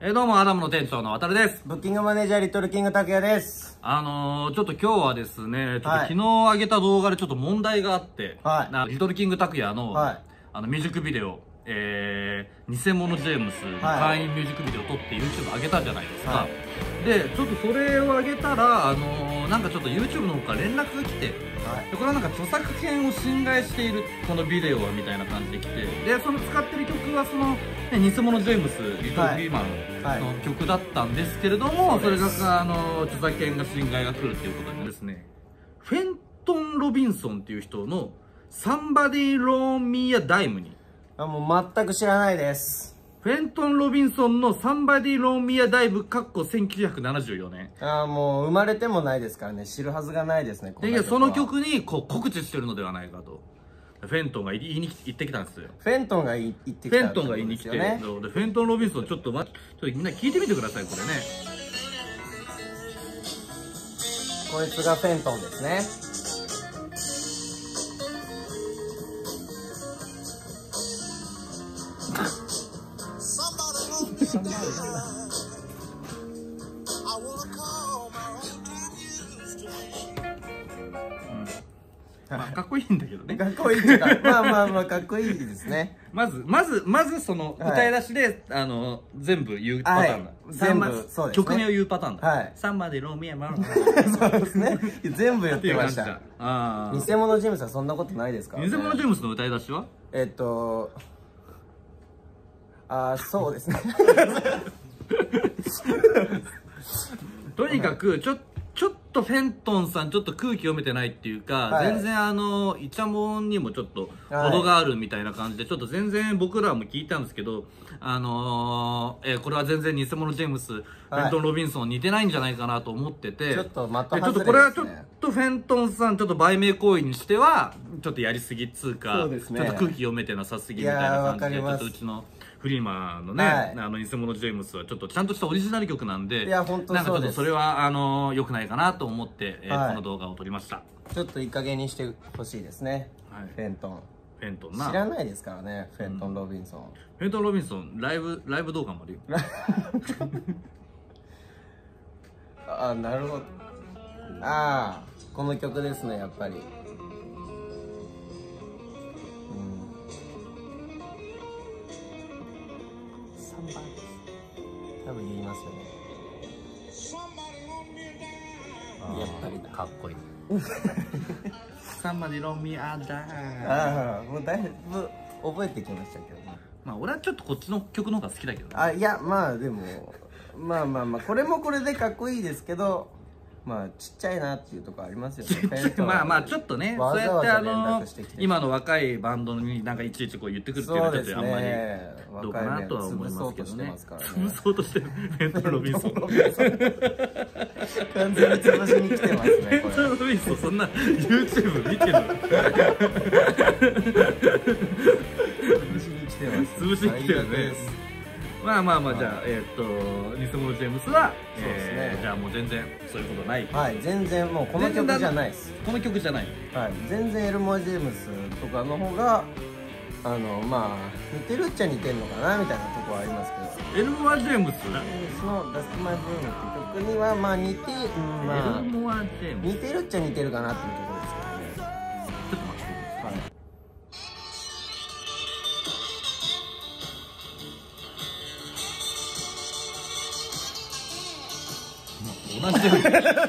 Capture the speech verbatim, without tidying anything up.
えー、どうもアダムの店長の渡るです。ブッキングマネージャーリトルキング拓也です。あのー、ちょっと今日はですね、ちょっと昨日上げた動画でちょっと問題があって、はい、リトルキング拓也の、はい、あのミュージックビデオ、えー、偽物ジェームスの会員ミュージックビデオを撮って YouTube 上げたじゃないですか。はい、で、ちょっとそれを上げたら、あのー、なんかちょっと YouTube の方から連絡が来て、はい、これはなんか著作権を侵害しているこのビデオはみたいな感じで来て、で、その使ってる曲はその、ね、偽物ジェームス、リトル・ビーマン、はい、の曲だったんですけれども、それがあの著作権が侵害が来るっていうことにですね、フェントン・ロビンソンっていう人の「サンバディ・ローン・ミー・ア・ダイム」に、あ、もう全く知らないです。フェントン・ロビンソンの「サンバディ・ローン・ミー・ア・ダイム」かっこせんきゅうひゃくななじゅうよねん、あ、もう生まれてもないですからね、知るはずがないですね。で、その曲にこう告知してるのではないかと。フェントンが言いに行ってきたんですよ。フェントンが言ってきたんですよね。フェントンが言いに来て、フェントン・ロビンソン、ちょっとま、ちょっとみんな聞いてみてください、これね。こいつがフェントンですね。まあかっこいいんだけどね。かっこいいってか、まあまあまあかっこいいですね。まずまずまずその歌い出しで、あの全部言うパターンだ。全部曲名を言うパターンだ。はい。サンバでローミアマロン。そうですね。全部やってました。ああ。偽物ジェームスはそんなことないですか。偽物ジェームスの歌い出しは？えっと、あ、そうですね。とにかくちょっと。ちょっとフェントンさんちょっと空気読めてないっていうか、はい、全然あのイチャモンにもちょっと程があるみたいな感じで、ちょっと全然僕らも聞いたんですけど、あのーえー、これは全然偽物ジェームス、はい、フェントン・ロビンソン似てないんじゃないかなと思ってて、ちょっと的外れですね。ちょっとこれはちょっとフェントンさんちょっと売名行為にしてはちょっとやりすぎっつうか、そうですね、ちょっと空気読めてなさすぎみたいな感じで、ちょっとうちのフリーマーのね、はい、あの偽物ジェームスはちょっとちゃんとしたオリジナル曲なんで、いや本当そうです。それはあの良くないかなと思って、えーはい、この動画を撮りました。ちょっといい加減にしてほしいですね、はい、フェントン。フェントンな知らないですからね、フェントン・ロビンソン、うん、フェントン・ロビンソンライブライブ動画もあるよ。あ、なるほど。ああ、この曲ですね、やっぱり。多分言いますよね。やっぱりかっこいい。サンバディロンミアダー。ああ、もうだいぶ覚えてきましたけど、ね。まあ俺はちょっとこっちの曲の方が好きだけど、ね。あ、いやまあでもまあまあまあこれもこれでかっこいいですけど、まあちっちゃいなっていうところありますよね。まあまあちょっとね、そうやってあの今の若いバンドになんかいちいちこう言ってくるっていうのはちょっとあんまりどうかなとは思いますけどね。潰そうとしてるフェントン・ロビンソン。完全に潰しに来てますね。フェントン・ロビンソンそんな YouTube 見てるの。潰しに来てます。潰しに来てるね。まあまあまあ、じゃあ、えっと、偽物ジェームスは、そうですね。じゃあもう全然、そういうことない。はい、全然もうこの曲じゃないです。この曲じゃない。はい、全然エルモア・ジェームスとかの方が、あの、まあ、似てるっちゃ似てるのかな、みたいなとこはありますけど。エルモア・ジェームスのダスト・マイ・ブームっていう曲には、まあ似て、まあ、エルモア・ジェームス。似てるっちゃ似てるかなっていうところですけどね。ちょっと待ってください。はい、同じように。